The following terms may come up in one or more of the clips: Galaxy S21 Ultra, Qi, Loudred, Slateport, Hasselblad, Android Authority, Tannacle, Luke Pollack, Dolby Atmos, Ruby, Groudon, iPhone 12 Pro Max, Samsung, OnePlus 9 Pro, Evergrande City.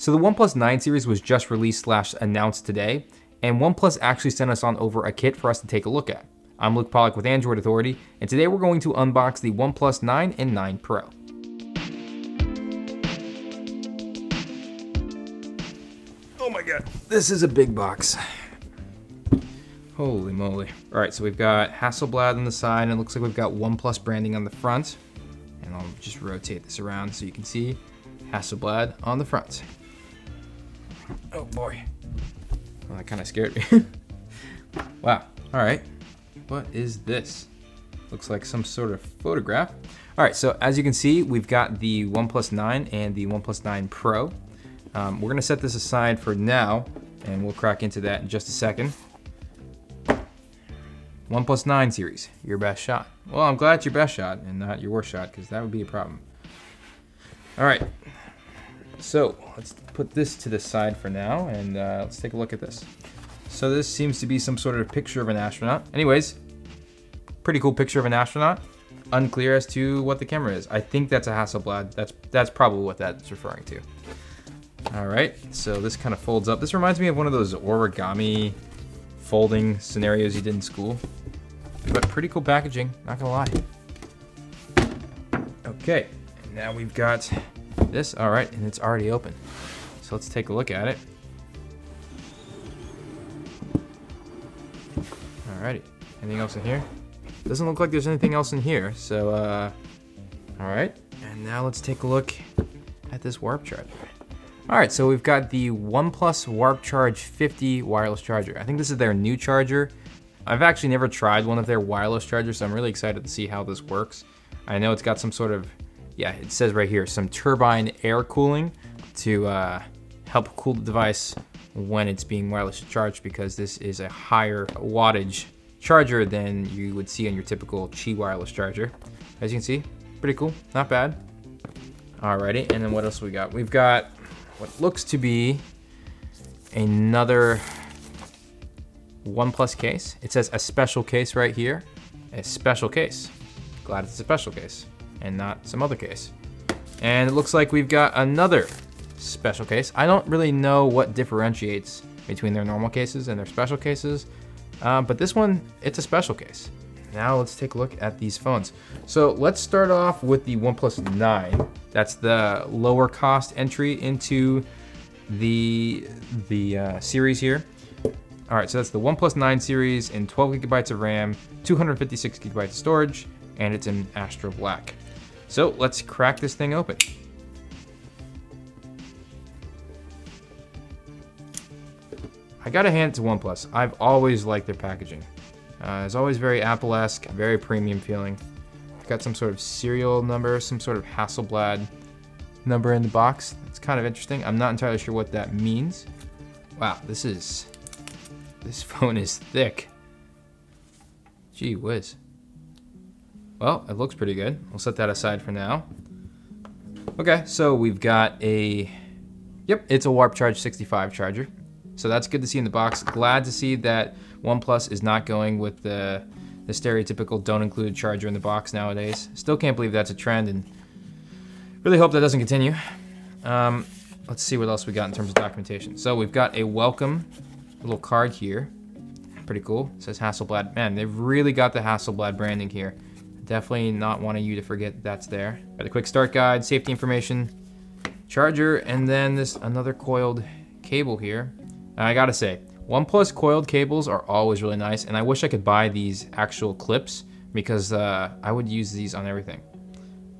So the OnePlus 9 series was just released / announced today, and OnePlus actually sent us on over a kit for us to take a look at. I'm Luke Pollack with Android Authority, and today we're going to unbox the OnePlus 9 and 9 Pro. Oh my God, this is a big box. Holy moly. All right, so we've got Hasselblad on the side, and it looks like we've got OnePlus branding on the front. And I'll just rotate this around so you can see Hasselblad on the front. Oh boy, well, that kind of scared me. Wow, all right, what is this? Looks like some sort of photograph. All right, so as you can see, we've got the OnePlus 9 and the OnePlus 9 Pro. We're gonna set this aside for now, and we'll crack into that in just a second. OnePlus 9 series, your best shot. Well, I'm glad it's your best shot and not your worst shot, because that would be a problem. All right, so let's put this to the side for now, and let's take a look at this. So this seems to be some sort of picture of an astronaut. Anyways, pretty cool picture of an astronaut. Unclear as to what the camera is. I think that's a Hasselblad. That's probably what that's referring to. All right, so this kind of folds up. This reminds me of one of those origami folding scenarios you did in school. But pretty cool packaging, not gonna lie. Okay. Now we've got this, all right, and it's already open. So let's take a look at it. All righty, anything else in here? Doesn't look like there's anything else in here, so all right. And now let's take a look at this warp charger. All right, so we've got the OnePlus Warp Charge 50 wireless charger. I think this is their new charger. I've actually never tried one of their wireless chargers, so I'm really excited to see how this works. I know it's got some sort of, yeah, it says right here, some turbine air cooling to help cool the device when it's being wirelessly charged, because this is a higher wattage charger than you would see on your typical Qi wireless charger. As you can see, pretty cool, not bad. Alrighty, and then what else we got? We've got what looks to be another OnePlus case. It says a special case right here, a special case. Glad it's a special case and not some other case. And it looks like we've got another special case. I don't really know what differentiates between their normal cases and their special cases, but this one, it's a special case. Now let's take a look at these phones. So let's start off with the OnePlus 9. That's the lower cost entry into the series here. All right, so that's the OnePlus 9 series in 12 gigabytes of RAM, 256 gigabytes of storage, and it's in Astro Black. So let's crack this thing open. I gotta hand it to OnePlus. I've always liked their packaging. It's always very Apple-esque, very premium feeling. It's got some sort of serial number, some sort of Hasselblad number in the box. It's kind of interesting. I'm not entirely sure what that means. Wow, this phone is thick. Gee whiz. Well, it looks pretty good. We'll set that aside for now. Okay, so we've got a, yep, it's a Warp Charge 65 charger. So that's good to see in the box. Glad to see that OnePlus is not going with the stereotypical don't include charger in the box nowadays. Still can't believe that's a trend, and really hope that doesn't continue. Let's see what else we got in terms of documentation. So we've got a welcome little card here. Pretty cool. It says Hasselblad. Man, they've really got the Hasselblad branding here. Definitely not wanting you to forget that's there. Got a quick start guide, safety information, charger, and then this another coiled cable here. And I gotta say, OnePlus coiled cables are always really nice, and I wish I could buy these actual clips, because I would use these on everything.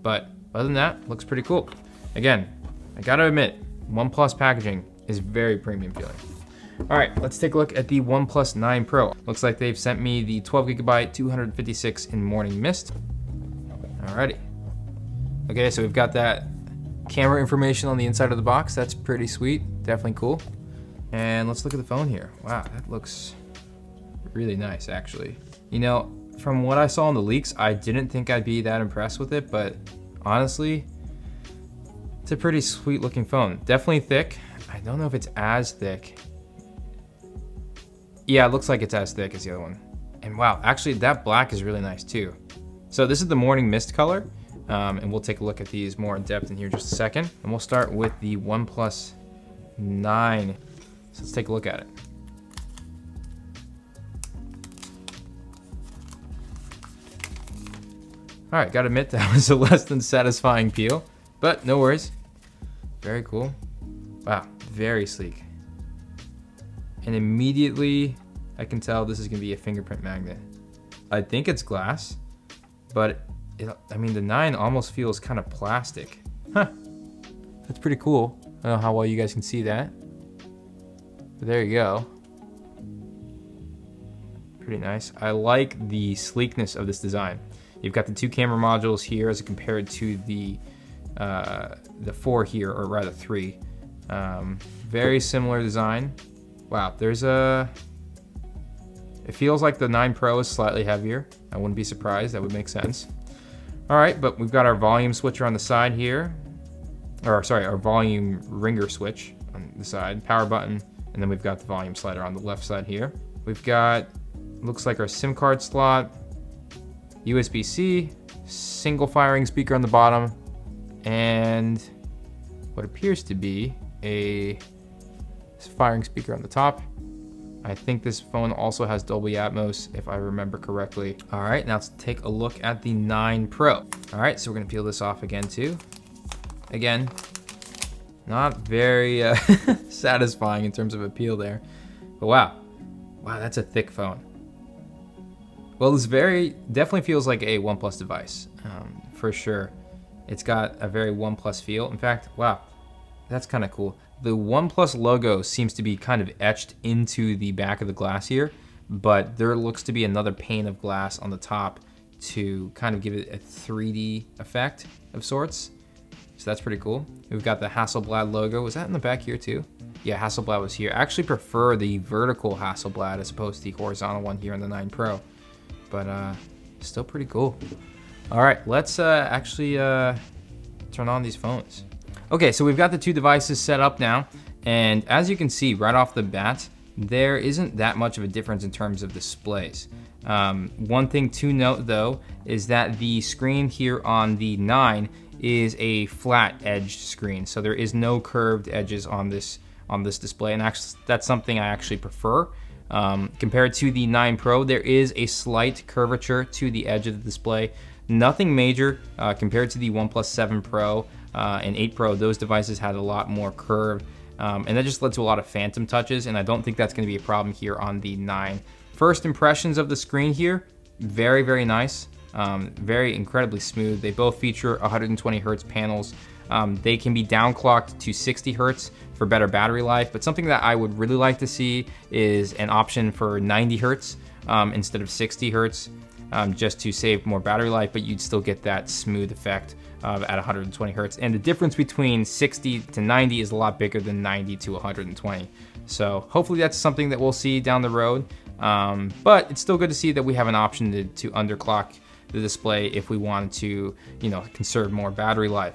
But other than that, looks pretty cool. Again, I gotta admit, OnePlus packaging is very premium feeling. All right, let's take a look at the OnePlus 9 Pro. Looks like they've sent me the 12 gigabyte, 256 in Morning Mist. Alrighty. Okay, so we've got that camera information on the inside of the box. That's pretty sweet, definitely cool. And let's look at the phone here. Wow, that looks really nice, actually. You know, from what I saw in the leaks, I didn't think I'd be that impressed with it, but honestly, it's a pretty sweet looking phone. Definitely thick. I don't know if it's as thick. Yeah, it looks like it's as thick as the other one. And wow, actually that black is really nice too. So this is the Morning Mist color, and we'll take a look at these more in depth in here in just a second. And we'll start with the OnePlus 9. So let's take a look at it. All right, gotta admit that was a less than satisfying peel, but no worries. Very cool. Wow, very sleek. And immediately I can tell this is gonna be a fingerprint magnet. I think it's glass, but I mean, the 9 almost feels kind of plastic. Huh, that's pretty cool. I don't know how well you guys can see that, but there you go. Pretty nice. I like the sleekness of this design. You've got the 2 camera modules here as compared to the 4 here, or rather 3. Very similar design. Wow, there's a... It feels like the 9 Pro is slightly heavier. I wouldn't be surprised, that would make sense. All right, but we've got our volume switcher on the side here. Or sorry, our volume ringer switch on the side, power button, and then we've got the volume slider on the left side here. We've got, looks like our SIM card slot, USB-C, single firing speaker on the bottom, and what appears to be a firing speaker on the top. I think this phone also has Dolby Atmos, if I remember correctly. All right, now let's take a look at the 9 Pro. All right, so we're gonna peel this off again too. Again, not very satisfying in terms of appeal there, but wow. Wow, that's a thick phone. Well, this definitely feels like a OnePlus device, for sure. It's got a very OnePlus feel. In fact, wow, that's kind of cool. The OnePlus logo seems to be kind of etched into the back of the glass here, but there looks to be another pane of glass on the top to kind of give it a 3D effect of sorts. So that's pretty cool. We've got the Hasselblad logo. Was that in the back here too? Yeah, Hasselblad was here. I actually prefer the vertical Hasselblad as opposed to the horizontal one here on the 9 Pro. But still pretty cool. All right, let's actually turn on these phones. Okay, so we've got the 2 devices set up now. And as you can see right off the bat, there isn't that much of a difference in terms of displays. One thing to note though, is that the screen here on the 9 is a flat edged screen. So there is no curved edges on this display. And actually, that's something I actually prefer. Compared to the 9 Pro, there is a slight curvature to the edge of the display. Nothing major compared to the OnePlus 7 Pro and 8 Pro. Those devices had a lot more curve, and that just led to a lot of phantom touches, and I don't think that's gonna be a problem here on the 9. First impressions of the screen here, very, very nice. Very incredibly smooth. They both feature 120 hertz panels. They can be downclocked to 60 hertz for better battery life, but something that I would really like to see is an option for 90 hertz instead of 60 hertz, just to save more battery life, but you'd still get that smooth effect at 120 hertz. And the difference between 60 to 90 is a lot bigger than 90 to 120. So hopefully that's something that we'll see down the road, but it's still good to see that we have an option to underclock the display if we wanted to, you know, conserve more battery life.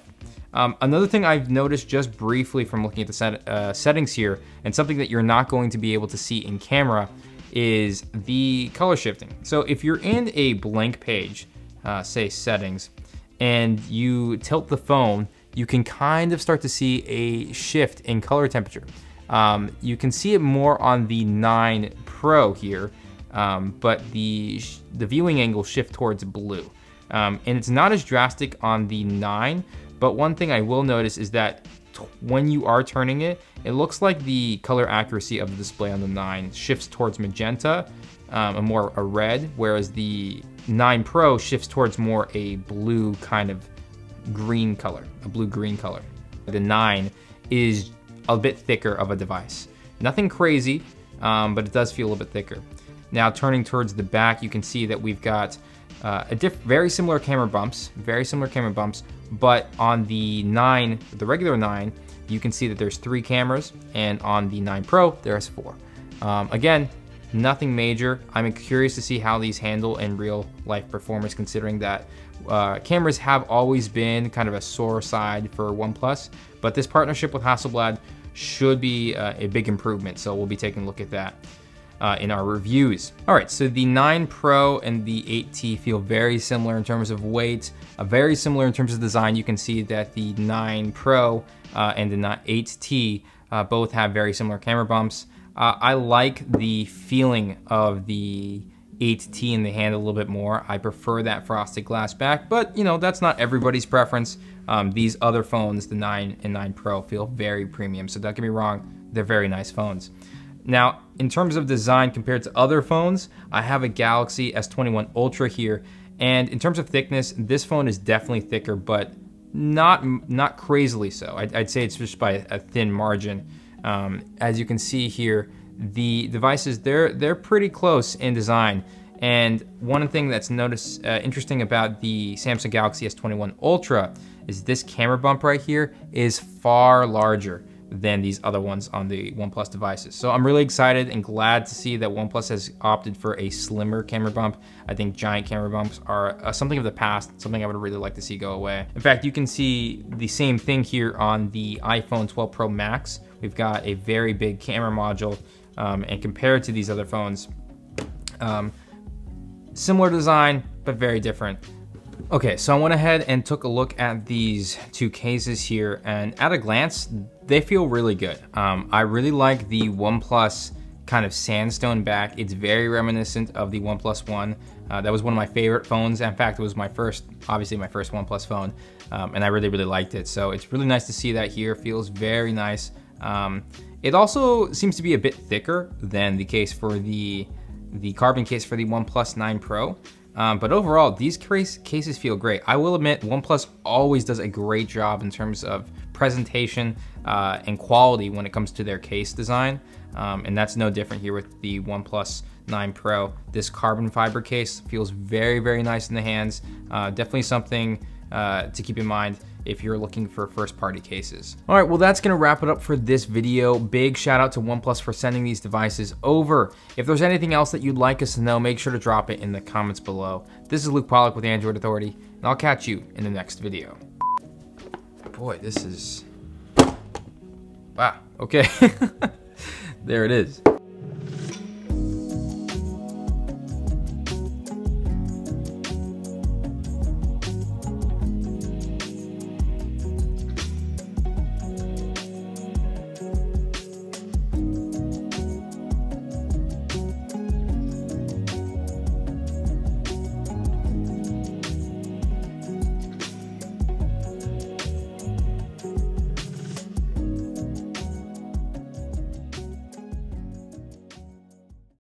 Another thing I've noticed just briefly from looking at the settings here, and something that you're not going to be able to see in camera, is the color shifting. So if you're in a blank page, say settings, and you tilt the phone, you can kind of start to see a shift in color temperature. You can see it more on the 9 Pro here, but the viewing angle shifts towards blue. And it's not as drastic on the 9, but one thing I will notice is that when you are turning it, it looks like the color accuracy of the display on the 9 shifts towards magenta, a red, whereas the 9 Pro shifts towards more a blue kind of green color, a blue-green color. The 9 is a bit thicker of a device. Nothing crazy, but it does feel a little bit thicker. Now turning towards the back, you can see that we've got very similar camera bumps, but on the 9, the regular 9, you can see that there's 3 cameras, and on the 9 Pro, there's 4. Again, nothing major. I'm curious to see how these handle in real life performance, considering that cameras have always been kind of a sore side for OnePlus, but this partnership with Hasselblad should be a big improvement, so we'll be taking a look at that in our reviews. All right, so the 9 Pro and the 8T feel very similar in terms of weight, very similar in terms of design. You can see that the 9 Pro and the 8T Both have very similar camera bumps. I like the feeling of the 8T in the hand a little bit more. I prefer that frosted glass back, but you know, that's not everybody's preference. These other phones, the 9 and 9 Pro, feel very premium, so don't get me wrong, they're very nice phones. Now, in terms of design compared to other phones, I have a Galaxy S21 Ultra here, and in terms of thickness, this phone is definitely thicker, but not crazily so. I'd say it's just by a thin margin. As you can see here, the devices, they're pretty close in design. And one thing that's interesting about the Samsung Galaxy S21 Ultra is this camera bump right here is far larger than these other ones on the OnePlus devices. So I'm really excited and glad to see that OnePlus has opted for a slimmer camera bump. I think giant camera bumps are something of the past, something I would really like to see go away. In fact, you can see the same thing here on the iPhone 12 Pro Max. We've got a very big camera module, and compared to these other phones, similar design, but very different. Okay, so I went ahead and took a look at these two cases here, and at a glance, they feel really good. I really like the OnePlus kind of sandstone back. It's very reminiscent of the OnePlus One. That was one of my favorite phones. In fact, it was my first, obviously my first OnePlus phone, and I really, really liked it. So it's really nice to see that here. Feels very nice. It also seems to be a bit thicker than the case for the carbon case for the OnePlus 9 Pro. But overall, these cases feel great. I will admit, OnePlus always does a great job in terms of presentation and quality when it comes to their case design. And that's no different here with the OnePlus 9 Pro. This carbon fiber case feels very, very nice in the hands. Definitely something to keep in mind if you're looking for first party cases. All right, well, that's gonna wrap it up for this video. Big shout out to OnePlus for sending these devices over. If there's anything else that you'd like us to know, make sure to drop it in the comments below. This is Luke Pollack with Android Authority, and I'll catch you in the next video. Boy, this is, wow, okay. There it is.